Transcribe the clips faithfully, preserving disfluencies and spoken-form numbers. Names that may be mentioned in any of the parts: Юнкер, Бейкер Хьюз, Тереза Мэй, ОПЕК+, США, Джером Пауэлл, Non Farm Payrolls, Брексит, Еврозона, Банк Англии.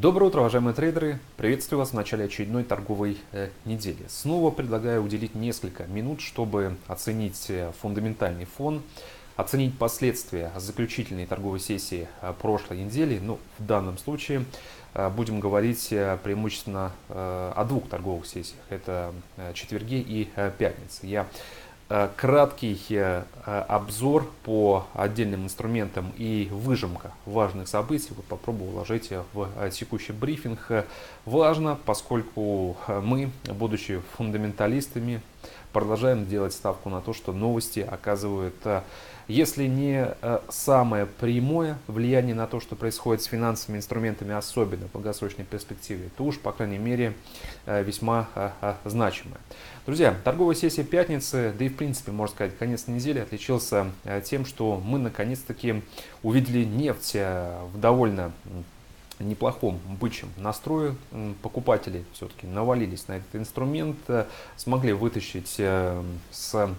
Доброе утро, уважаемые трейдеры! Приветствую вас в начале очередной торговой недели. Снова предлагаю уделить несколько минут, чтобы оценить фундаментальный фон, оценить последствия заключительной торговой сессии прошлой недели. Ну, в данном случае будем говорить преимущественно о двух торговых сессиях. Это четверги и пятницы. Я краткий обзор по отдельным инструментам и выжимка важных событий вот попробую уложить в текущий брифинг. Важно, поскольку мы, будучи фундаменталистами, продолжаем делать ставку на то, что новости оказывают, если не самое прямое влияние на то, что происходит с финансовыми инструментами, особенно в долгосрочной перспективе, то уж, по крайней мере, весьма значимое. Друзья, торговая сессия пятницы, да и в принципе, можно сказать, конец недели отличился тем, что мы наконец-таки увидели нефть в довольно неплохом бычьем настрое. Покупатели все-таки навалились на этот инструмент, смогли вытащить с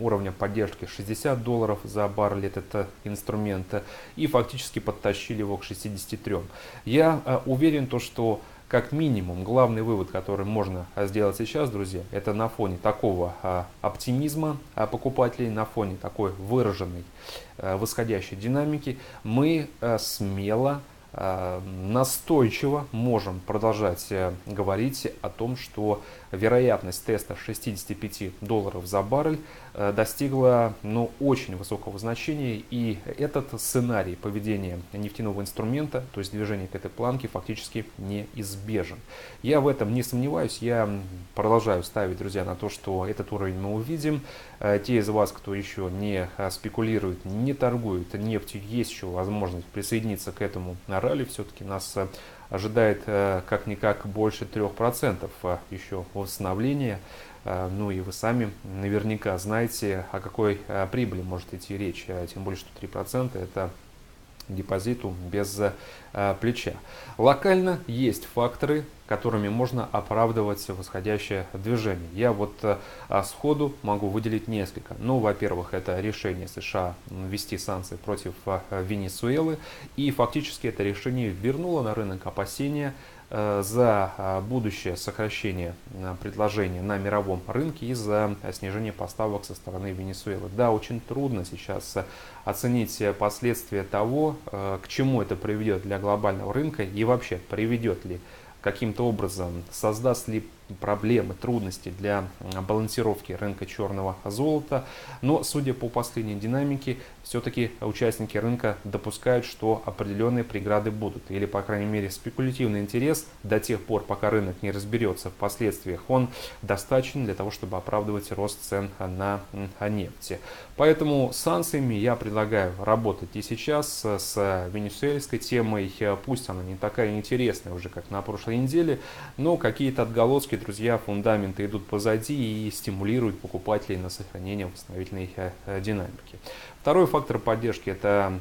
уровня поддержки шестьдесят долларов за баррель этот инструмент и фактически подтащили его к шестидесяти трём. Я уверен, то, что как минимум, главный вывод, который можно сделать сейчас, друзья, это на фоне такого оптимизма покупателей, на фоне такой выраженной восходящей динамики, мы смело, настойчиво можем продолжать говорить о том, что вероятность теста шестидесяти пяти долларов за баррель достигла, ну, очень высокого значения, и этот сценарий поведения нефтяного инструмента, то есть движение к этой планке, фактически неизбежен. Я в этом не сомневаюсь, я продолжаю ставить, друзья, на то, что этот уровень мы увидим. Те из вас, кто еще не спекулирует, не торгует нефтью, есть еще возможность присоединиться к этому ралли. Все-таки нас ожидает как-никак больше трёх процентов еще восстановления. Ну и вы сами наверняка знаете, о какой прибыли может идти речь. Тем более, что три процента это депозиту без плеча. Локально есть факторы, которыми можно оправдывать восходящее движение. Я вот сходу могу выделить несколько. Ну, во-первых, это решение США ввести санкции против Венесуэлы. И фактически это решение вернуло на рынок опасения за будущее сокращение предложения на мировом рынке и за снижение поставок со стороны Венесуэлы. Да, очень трудно сейчас оценить последствия того, к чему это приведет для глобального рынка и вообще приведет ли каким-то образом, создаст ли проблемы, трудности для балансировки рынка черного золота. Но, судя по последней динамике, все-таки участники рынка допускают, что определенные преграды будут. Или, по крайней мере, спекулятивный интерес до тех пор, пока рынок не разберется в последствиях, он достаточен для того, чтобы оправдывать рост цен на нефть. Поэтому с санкциями я предлагаю работать и сейчас с венесуэльской темой. Пусть она не такая интересная уже, как на прошлой неделе, но какие-то отголоски, друзья, фундаменты идут позади и стимулируют покупателей на сохранение восстановительной динамики. Второй фактор поддержки – это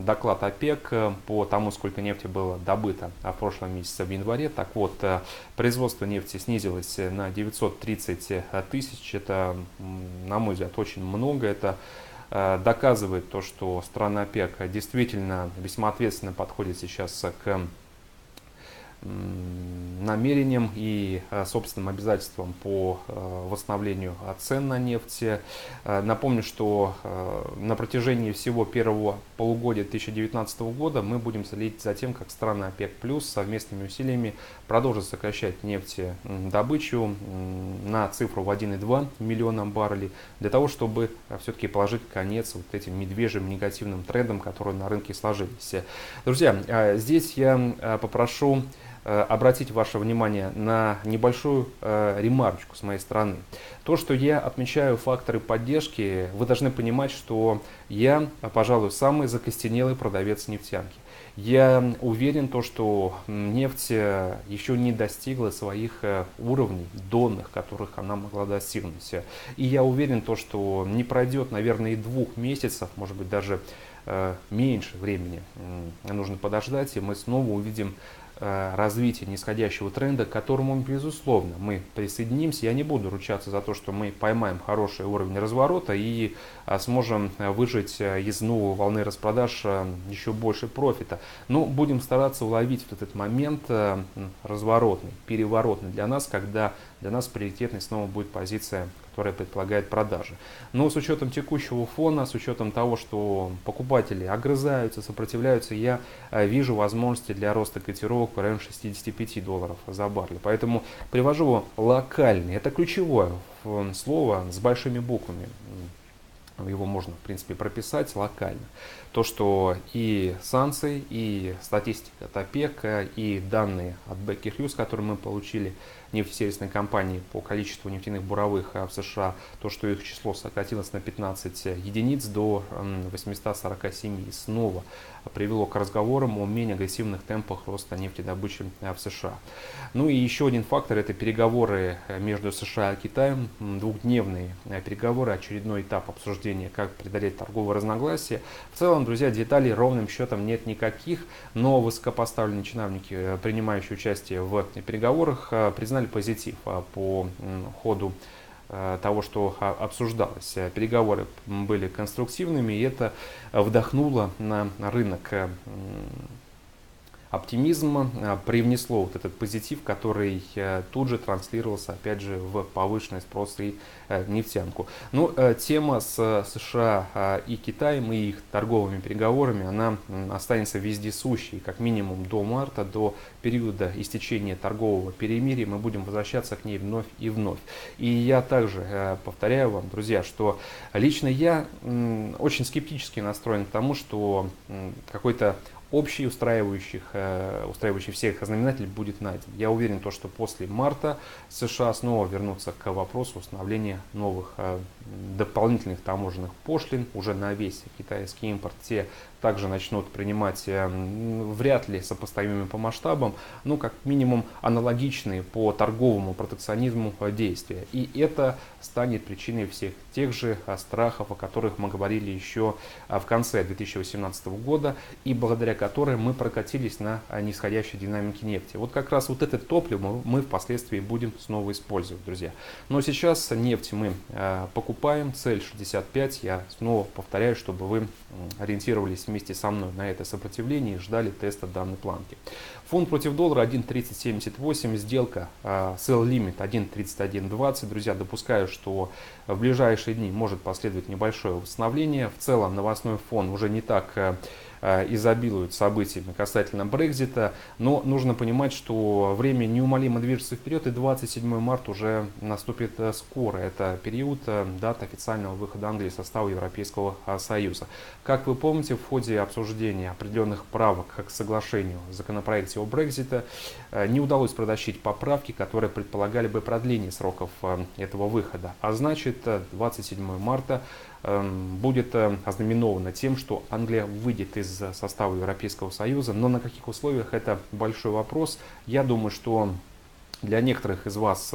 доклад ОПЕК по тому, сколько нефти было добыто в прошлом месяце в январе. Так вот, производство нефти снизилось на девятьсот тридцать тысяч. Это, на мой взгляд, очень много. Это доказывает то, что страны ОПЕК действительно весьма ответственно подходит сейчас к намерениям и собственным обязательствам по восстановлению цен на нефть. Напомню, что на протяжении всего первого полугодия две тысячи девятнадцатого года мы будем следить за тем, как страны ОПЕК+ совместными усилиями продолжат сокращать нефтедобычу на цифру в один и две десятых миллиона баррелей для того, чтобы все-таки положить конец вот этим медвежьим негативным трендам, которые на рынке сложились. Друзья, здесь я попрошу обратить ваше внимание на небольшую э, ремарочку с моей стороны. То, что я отмечаю факторы поддержки, вы должны понимать, что я, пожалуй, самый закостенелый продавец нефтянки. Я уверен, то, что нефть еще не достигла своих уровней, донных, которых она могла достигнуть. И я уверен, то, что не пройдет, наверное, и двух месяцев, может быть, даже э, меньше времени э, нужно подождать, и мы снова увидим развития нисходящего тренда, к которому, безусловно, мы присоединимся. Я не буду ручаться за то, что мы поймаем хороший уровень разворота и сможем выжать из новой волны распродаж еще больше профита. Но будем стараться уловить вот этот момент разворотный, переворотный для нас, когда для нас приоритетной снова будет позиция, которая предполагает продажи. Но с учетом текущего фона, с учетом того, что покупатели огрызаются, сопротивляются, я вижу возможности для роста котировок в районе шестидесяти пяти долларов за баррель. Поэтому привожу локальный, это ключевое слово с большими буквами. Его можно, в принципе, прописать локально. То, что и санкции, и статистика от ОПЕК, и данные от Бейкер Хьюз, которые мы получили, нефтесервисной компании, по количеству нефтяных буровых в США, то, что их число сократилось на пятнадцать единиц до восьмисот сорока семи, и снова привело к разговорам о менее агрессивных темпах роста нефтедобычи в США. Ну и еще один фактор – это переговоры между США и Китаем, двухдневные переговоры, очередной этап обсуждения, как преодолеть торговые разногласия. В целом, друзья, деталей ровным счетом нет никаких, но высокопоставленные чиновники, принимающие участие в переговорах, признали позитив по ходу того, что обсуждалось. Переговоры были конструктивными, и это вдохнуло на рынок оптимизм, привнесло вот этот позитив, который тут же транслировался, опять же, в повышенный спрос и нефтянку. Но тема с США и Китаем и их торговыми переговорами, она останется вездесущей, как минимум до марта, до периода истечения торгового перемирия. Мы будем возвращаться к ней вновь и вновь. И я также повторяю вам, друзья, что лично я очень скептически настроен к тому, что какой-то общий устраивающих, э, устраивающий всех знаменатель будет найден. Я уверен, то, что после марта США снова вернутся к вопросу установления новых э, дополнительных таможенных пошлин уже на весь китайский импорт. Те также начнут принимать э, вряд ли сопоставимые по масштабам, но как минимум аналогичные по торговому протекционизму действия. И это станет причиной всех тех же страхов, о которых мы говорили еще в конце две тысячи восемнадцатого года, и благодаря которые мы прокатились на нисходящей динамике нефти. Вот как раз вот это топливо мы впоследствии будем снова использовать, друзья. Но сейчас нефть мы покупаем, цель шестьдесят пять. Я снова повторяю, чтобы вы ориентировались вместе со мной на это сопротивление и ждали теста данной планки. Фунт против доллара один тридцать семьдесят восемь, сделка sell limit один тридцать один двадцать. Друзья, допускаю, что в ближайшие дни может последовать небольшое восстановление. В целом новостной фон уже не так изобилуют событиями касательно Брексита, но нужно понимать, что время неумолимо движется вперед, и двадцать седьмое марта уже наступит скоро. Это период, дата официального выхода Англии из состава Европейского Союза. Как вы помните, в ходе обсуждения определенных правок к соглашению в законопроекте о Брексите не удалось протащить поправки, которые предполагали бы продление сроков этого выхода. А значит, двадцать седьмое марта будет ознаменовано тем, что Англия выйдет из состава Европейского Союза. Но на каких условиях, это большой вопрос. Я думаю, что для некоторых из вас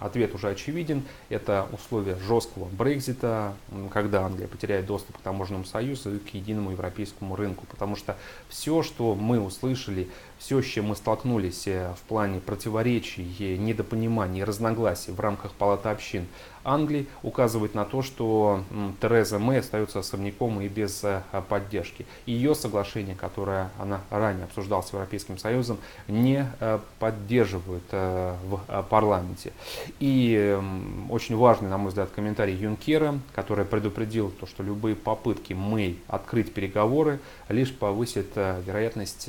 ответ уже очевиден. Это условия жесткого Брексита, когда Англия потеряет доступ к таможенному союзу и к единому европейскому рынку. Потому что все, что мы услышали, все, с чем мы столкнулись в плане противоречий, недопониманий, разногласий в рамках Палаты общин Англии, указывает на то, что Тереза Мэй остается особняком и без поддержки. Ее соглашение, которое она ранее обсуждала с Европейским Союзом, не поддерживают в парламенте. И очень важный, на мой взгляд, комментарий Юнкера, который предупредил то, что любые попытки Мэй открыть переговоры лишь повысит вероятность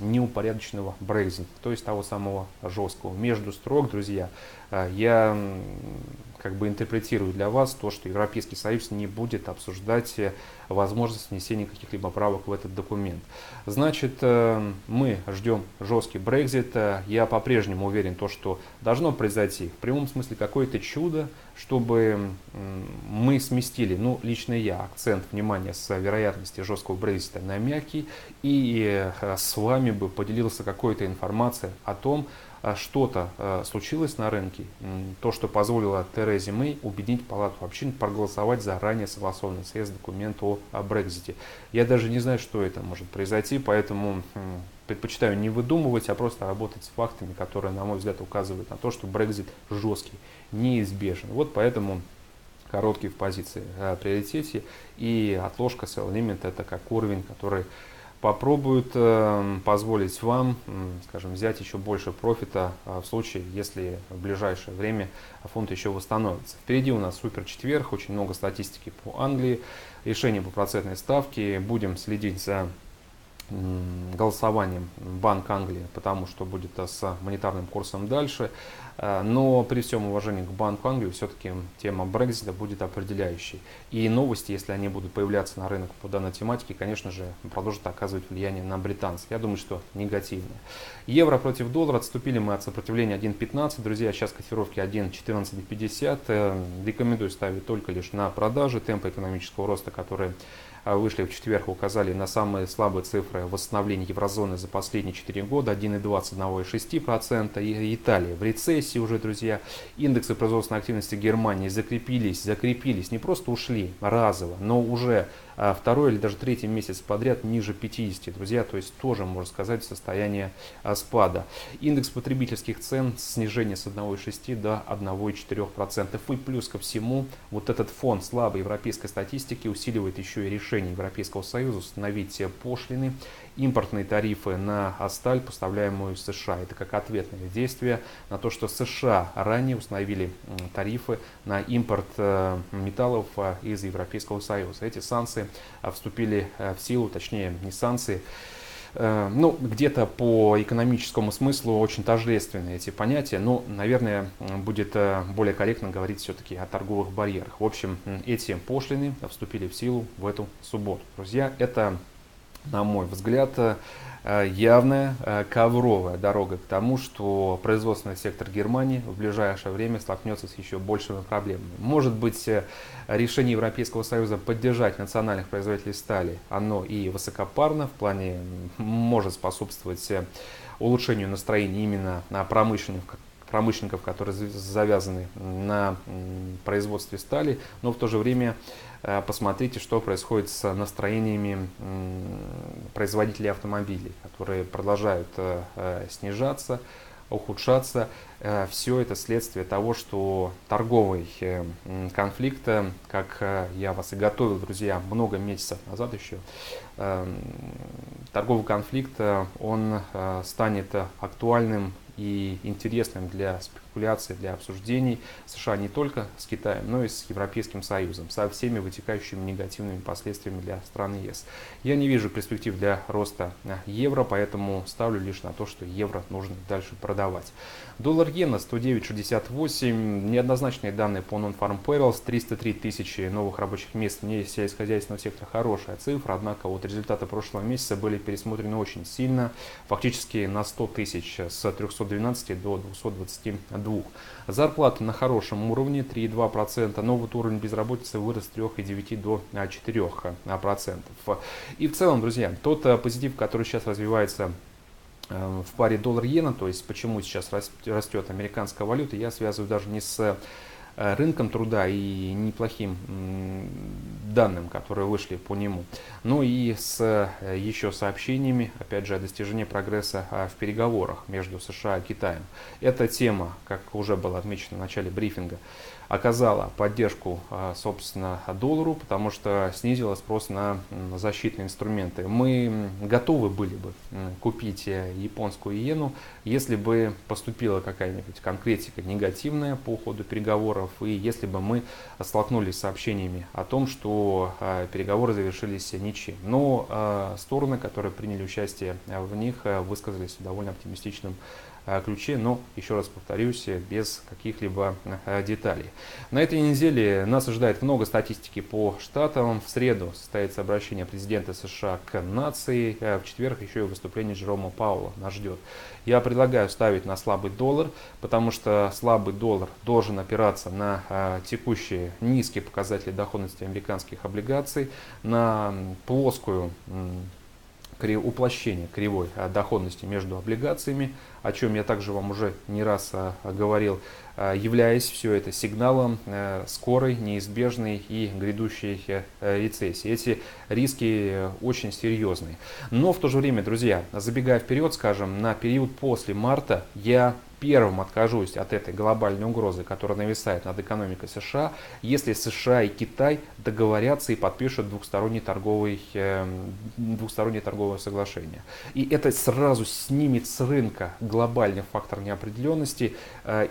неупорядоченного Брексита, то есть того самого жесткого. Между строк, друзья, я как бы интерпретирую для вас то, что Европейский Союз не будет обсуждать возможность внесения каких-либо правок в этот документ. Значит, мы ждем жесткий Брексит. Я по-прежнему уверен, то, что должно произойти в прямом смысле какое-то чудо, чтобы мы сместили, ну, лично я, акцент внимания с вероятности жесткого Брексита на мягкий, и с вами бы поделился какой-то информацией о том, что-то случилось на рынке, то, что позволило Терезе Мэй убедить Палату общин проголосовать за ранее согласованный съезд документ о Брексите. Я даже не знаю, что это может произойти, поэтому предпочитаю не выдумывать, а просто работать с фактами, которые, на мой взгляд, указывают на то, что Брексит жесткий, неизбежен. Вот поэтому короткий в позиции о приоритете и отложка sell limit — это как уровень, который попробуют э, позволить вам, скажем, взять еще больше профита в случае, если в ближайшее время фунт еще восстановится. Впереди у нас супер четверг, очень много статистики по Англии, решение по процентной ставке, будем следить за голосованием Банка Англии, потому что будет с монетарным курсом дальше. Но при всем уважении к Банку Англии, все-таки тема Брексита будет определяющей. И новости, если они будут появляться на рынок по данной тематике, конечно же, продолжат оказывать влияние на британцев. Я думаю, что негативно. Евро против доллара. Отступили мы от сопротивления один пятнадцать. Друзья, сейчас котировки один четырнадцать пятьдесят. Рекомендую ставить только лишь на продажи. Темпы экономического роста, которые вышли в четверг, указали на самые слабые цифры восстановления еврозоны за последние четыре года. один и двадцать, один и шесть процента. И Италия в рецессии уже, друзья. Индексы производственной активности Германии закрепились, закрепились, не просто ушли разово, но уже второй или даже третий месяц подряд ниже пятидесяти, друзья, то есть тоже, можно сказать, состояние спада. Индекс потребительских цен, снижение с одного и шести до одного и четырех процентов. И плюс ко всему, вот этот фон слабой европейской статистики усиливает еще и решение Европейского Союза установить пошлины, импортные тарифы на сталь, поставляемую из США. Это как ответное действие на то, что США ранее установили тарифы на импорт металлов из Европейского Союза. Эти санкции вступили в силу, точнее, не санкции, ну, где-то по экономическому смыслу очень тождественны эти понятия, но, наверное, будет более корректно говорить все-таки о торговых барьерах. В общем, эти пошлины вступили в силу в эту субботу. Друзья, это, на мой взгляд, явная ковровая дорога к тому, что производственный сектор Германии в ближайшее время столкнется с еще большими проблемами. Может быть, решение Европейского Союза поддержать национальных производителей стали, оно и высокопарно, в плане может способствовать улучшению настроения именно на промышленных промышленников, которые завязаны на производстве стали, но в то же время посмотрите, что происходит с настроениями производителей автомобилей, которые продолжают снижаться, ухудшаться. Все это следствие того, что торговый конфликт, как я вас и готовил, друзья, много месяцев назад еще, торговый конфликт, он станет актуальным и интересным для спекуляций, для обсуждений США не только с Китаем, но и с Европейским Союзом, со всеми вытекающими негативными последствиями для стран ЕС. Я не вижу перспектив для роста евро, поэтому ставлю лишь на то, что евро нужно дальше продавать. Доллар-иена сто девять шестьдесят восемь, неоднозначные данные по Non Farm Payrolls, триста три тысячи новых рабочих мест вне сельскохозяйственного сектора — хорошая цифра, однако от результата прошлого месяца были пересмотрены очень сильно, фактически на сто тысяч, с трехсот двенадцати до двухсот двадцати двух. Зарплаты на хорошем уровне, три и две десятых процента, но вот уровень безработицы вырос с трёх и девяти десятых процента до четырёх процентов. И в целом, друзья, тот позитив, который сейчас развивается в паре доллар-иена, то есть почему сейчас растет американская валюта, я связываю даже не с рынком труда и неплохим данным, которые вышли по нему, но и с еще сообщениями, опять же, о достижении прогресса в переговорах между США и Китаем. Эта тема, как уже было отмечено в начале брифинга, оказала поддержку, собственно, доллару, потому что снизила спрос на защитные инструменты. Мы готовы были бы купить японскую иену, если бы поступила какая-нибудь конкретика негативная по ходу переговоров, и если бы мы столкнулись с сообщениями о том, что переговоры завершились ничем. Но стороны, которые приняли участие в них, высказались в довольно оптимистичном ключе, но, еще раз повторюсь, без каких-либо деталей. На этой неделе нас ожидает много статистики по штатам. В среду состоится обращение президента США к нации, в четверг еще и выступление Джерома Пауэлла нас ждет. Я предлагаю ставить на слабый доллар, потому что слабый доллар должен опираться на текущие низкие показатели доходности американских облигаций, на плоскую уплощение кривой доходности между облигациями, о чем я также вам уже не раз говорил, являясь все это сигналом скорой, неизбежной и грядущей рецессии. Эти риски очень серьезные. Но в то же время, друзья, забегая вперед, скажем, на период после марта я первым откажусь от этой глобальной угрозы, которая нависает над экономикой США, если США и Китай договорятся и подпишут двухстороннее торговое, двухстороннее торговое соглашение. И это сразу снимет с рынка глобальный фактор неопределенности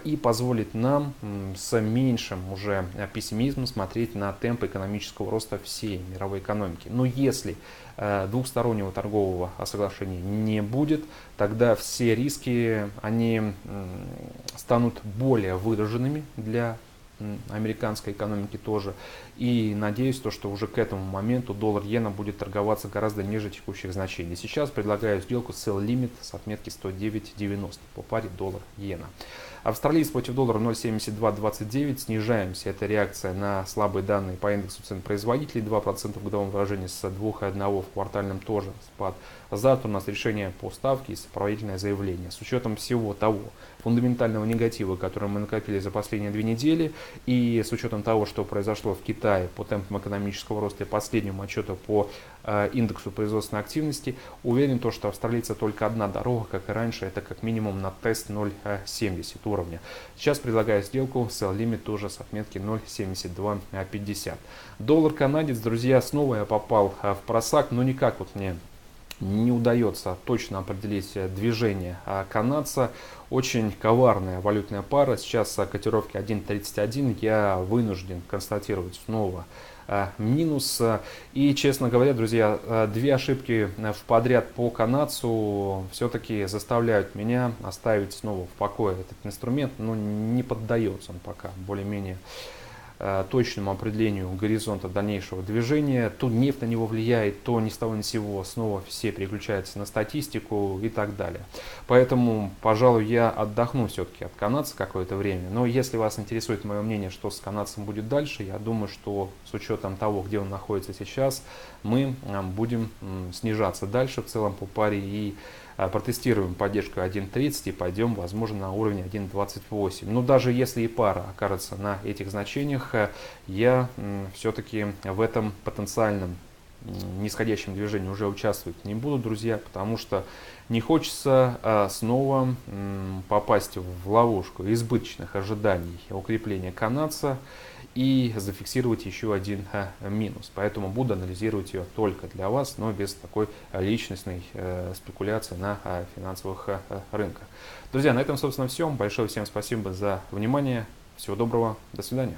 и позволит нам с меньшим уже пессимизмом смотреть на темпы экономического роста всей мировой экономики. Но если двухстороннего торгового соглашения не будет, тогда все риски, они станут более выраженными для американской экономики тоже. И надеюсь, то, что уже к этому моменту доллар иена будет торговаться гораздо ниже текущих значений. Сейчас предлагаю сделку sell limit с отметки сто девять девяносто по паре доллар иена. Австралиец против доллара ноль семьдесят два двадцать девять. Снижаемся. Это реакция на слабые данные по индексу цен производителей. два процента в годовом выражении с двух целых одной десятой процента в квартальном тоже спад. Завтра у нас решение по ставке и сопроводительное заявление. С учетом всего того фундаментального негатива, который мы накопили за последние две недели, и с учетом того, что произошло в Китае по темпам экономического роста и последнему отчету по э, индексу производственной активности, уверен, то, что австралийца только одна дорога, как и раньше, это как минимум на тест ноль семьдесят уровня. Сейчас предлагаю сделку sell limit тоже с отметки ноль семьдесят два пятьдесят. Доллар-канадец, друзья, снова я попал в просак, но никак вот мне не удается точно определить движение канадца. Очень коварная валютная пара. Сейчас котировки один тридцать один. Я вынужден констатировать снова минус. И, честно говоря, друзья, две ошибки в подряд по канадцу все-таки заставляют меня оставить снова в покое этот инструмент. Но не поддается он пока более-менее точному определению горизонта дальнейшего движения. То нефть на него влияет, то ни с того ни с сего снова все переключаются на статистику и так далее. Поэтому, пожалуй, я отдохну все-таки от канадца какое-то время. Но если вас интересует мое мнение, что с канадцем будет дальше, я думаю, что с учетом того, где он находится сейчас, мы будем снижаться дальше в целом по паре и протестируем поддержку один тридцать и пойдем, возможно, на уровень один двадцать восемь. Но даже если и пара окажется на этих значениях, я все-таки в этом потенциальном нисходящем движении уже участвовать не буду, друзья, потому что не хочется снова попасть в ловушку избыточных ожиданий укрепления канадца и зафиксировать еще один минус. Поэтому буду анализировать ее только для вас, но без такой личностной спекуляции на финансовых рынках. Друзья, на этом, собственно, все. Большое всем спасибо за внимание. Всего доброго. До свидания.